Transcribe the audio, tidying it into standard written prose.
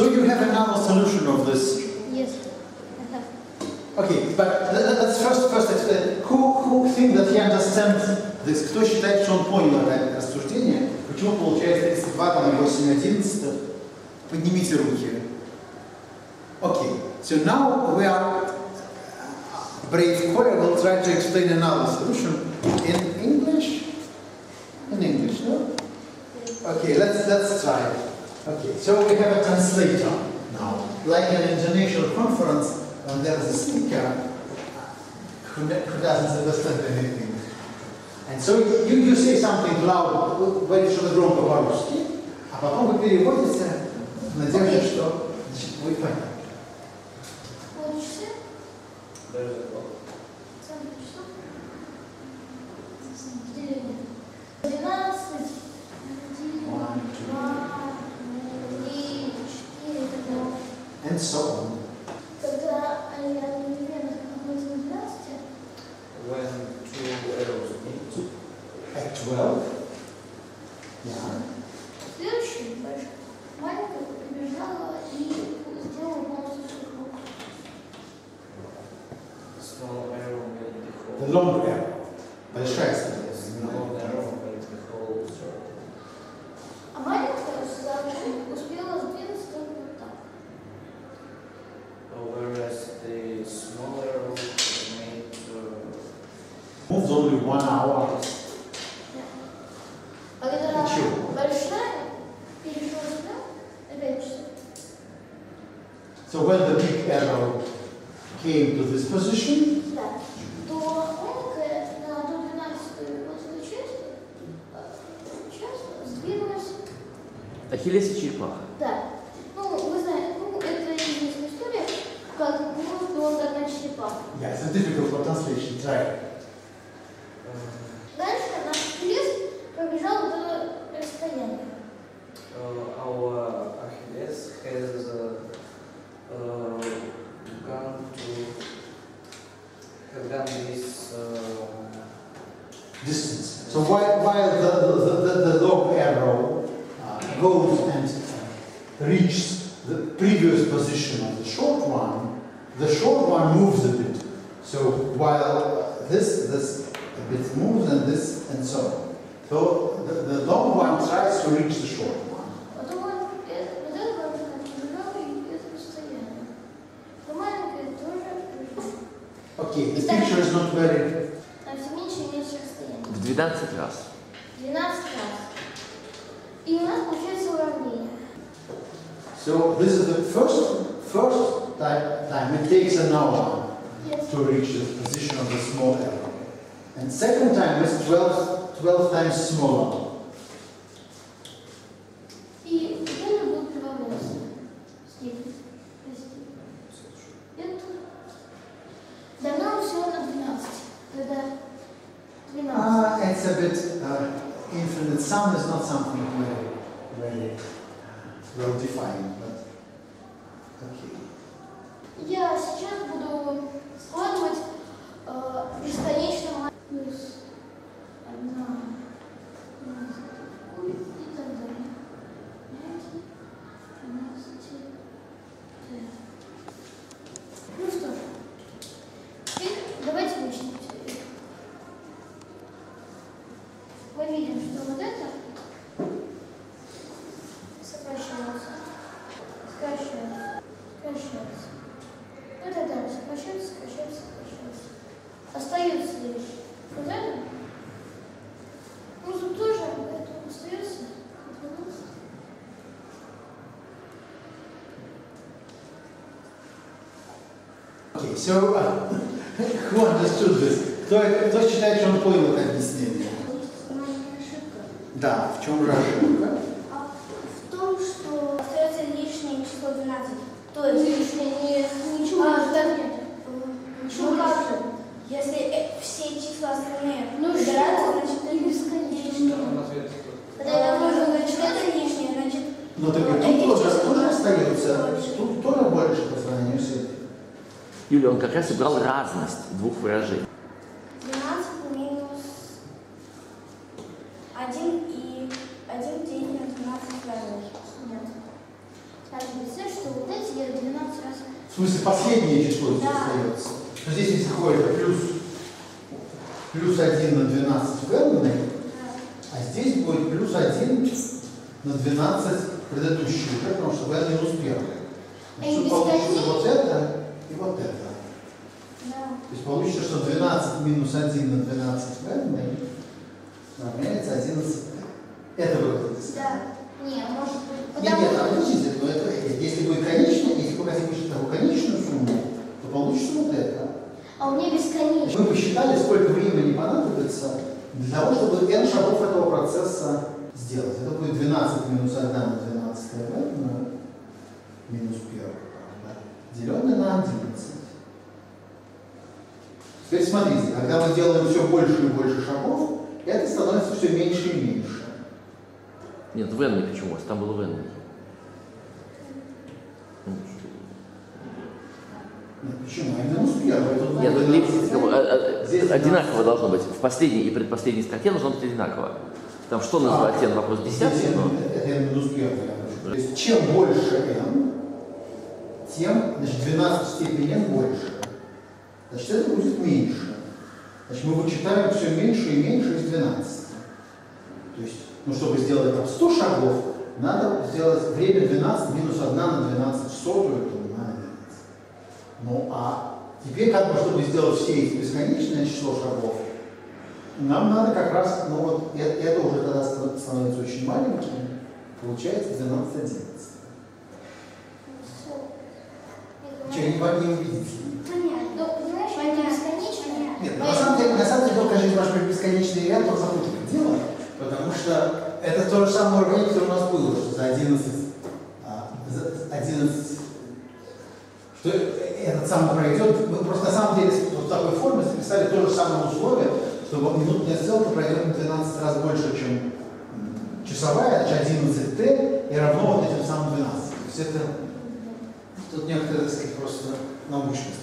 So you have another solution of this? Yes, I have. Okay, but let's first explain. Who thinks that he understands this? Кто считает, что он понял это рассуждение? Почему получается 32, там 8, 11? Поднимите руки. Okay, so now we are... Brave Koya will try to explain another solution in English. In English, no? Okay, let's try it. Okay, so we have a translator now, like an international conference, and there's a speaker who doesn't understand anything. And so you say something loud, very громко по-русски, а потом вы переводите, надеюсь, что вы поняли. And so on. When 2 arrows meet. At 12? Yeah. Small arrow made the whole... The long arrow. Большая стрелка. The long arrow made the whole circle. А маленькая успела сдвинуться только вот так. Whereas the small arrow made... Moves only 1 hour. Yeah. А когда большая перешла сюда, опять же. So when the big arrow came to this position. Ахиллес и черепаха. Да. Ну, вы знаете, это известная история, как муж был тогда черепахой. Yeah, it's a difficult translation, try. Дальше наш Ахиллес пробежал до расстояния. Our Achilles has gone this distance. So while the long arrow goes and reaches the previous position of the short one moves a bit. So while this a bit moves and this and so on. So the long one tries to reach the short one. Okay, the picture is not very... В 12 раз. 12 раз. И у нас получается уравнение. So this is the first time it takes an hour to reach the position of the small arrow. And second time is 12 times smaller. И теперь будут прибавляться. Давно всего на 12. Тогда 12. It's a bit infinite. Sum is not something very well defined, but okay. Я сейчас буду складывать бесконечно плюс 1 куб и так далее. 5, 12. Мы видим, что вот это сокращается. Вот это сокращается. Остается лишь вот это. Ну, тут тоже это остается. Okay, so, who understood this? Кто считает, что он понял это объяснение? Да, в чем же ошибка? В том, что остается лишнее число 12. То есть лишнее ничего нет. Если все числа остальные убираются, значит это бесконечно. Тогда можно значит это лишнее, значит... Но так и тут тоже остается. Тут тоже больше по сравнению с этим. Юля, он как раз убрал разность двух выражений. 1 и 1 делить на 12 разных. Нет. В смысле, последнее число здесь остается. То здесь, если ходит плюс 1 на 12 в Эллены, а здесь будет плюс 1 на 12 предыдущих, потому что L минус 1. Значит, получится вот это и вот это. То есть получится, что 12 минус 1 на 12 в Эллены равняется 11. Это выход из Нет, но это если будет конечная, если посчитать такую конечную сумму, то получится вот это. А у меня бесконечно. Мы посчитали, сколько времени понадобится для того, чтобы n шагов этого процесса сделать. Это будет 12 минус 1 на 12 минус 1, деленное на 11. Теперь смотрите, когда мы делаем все больше и больше шагов, это становится все меньше и меньше. Нет, в n почему? Там было в n. Почему? Нет, одинаково должно быть. В последней и предпоследней строке должно быть одинаково. Там что назвать n? Вопрос десятый. Это n минус 1. То есть чем больше n, тем, значит, 12 в степени n больше. Значит, это будет меньше. Значит, мы вычитаем все меньше и меньше из 12. То есть, ну, чтобы сделать там 100 шагов, надо сделать время 12 минус 1 на 12 в сотую. Ну а теперь, как бы, чтобы сделать все эти бесконечное число шагов, нам надо как раз, ну вот, это уже тогда становится очень маленьким, получается 12/11. Чего, вам не убедить? Понятно. Но, понимаешь, это бесконечно. Нет, на самом деле, только жить ваш бесконечный ряд, он запутывает дело, потому что это то же самое уровень, которое у нас было, что за 11 что этот самый пройдет, мы просто на самом деле вот в такой форме записали то же самое условие, что минутная стрелка пройдет на 12 раз больше, чем часовая, значит 11t и равно вот этим самым 12. То есть это тут некоторые, так сказать, просто научность.